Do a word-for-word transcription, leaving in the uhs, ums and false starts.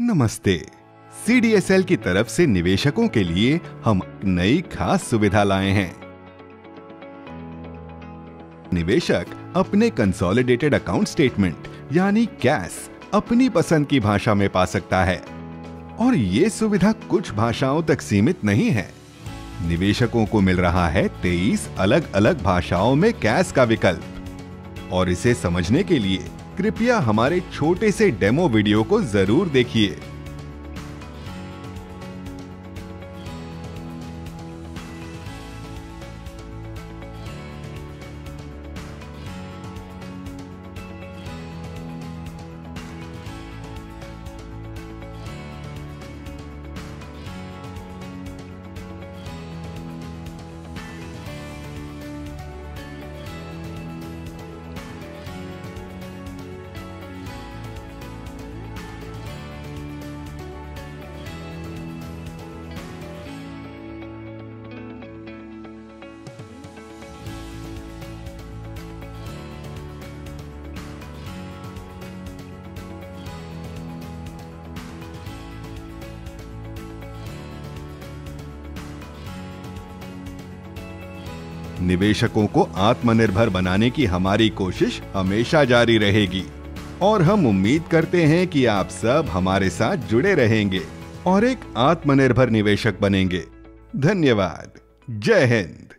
नमस्ते। C D S L की तरफ से निवेशकों के लिए हम नई खास सुविधा लाए हैं। निवेशक अपने कंसोलिडेटेड अकाउंट स्टेटमेंट यानी कैश अपनी पसंद की भाषा में पा सकता है और ये सुविधा कुछ भाषाओं तक सीमित नहीं है। निवेशकों को मिल रहा है तेईस अलग अलग भाषाओं में कैश का विकल्प और इसे समझने के लिए कृपया हमारे छोटे से डेमो वीडियो को जरूर देखिए। निवेशकों को आत्मनिर्भर बनाने की हमारी कोशिश हमेशा जारी रहेगी और हम उम्मीद करते हैं कि आप सब हमारे साथ जुड़े रहेंगे और एक आत्मनिर्भर निवेशक बनेंगे। धन्यवाद। जय हिंद।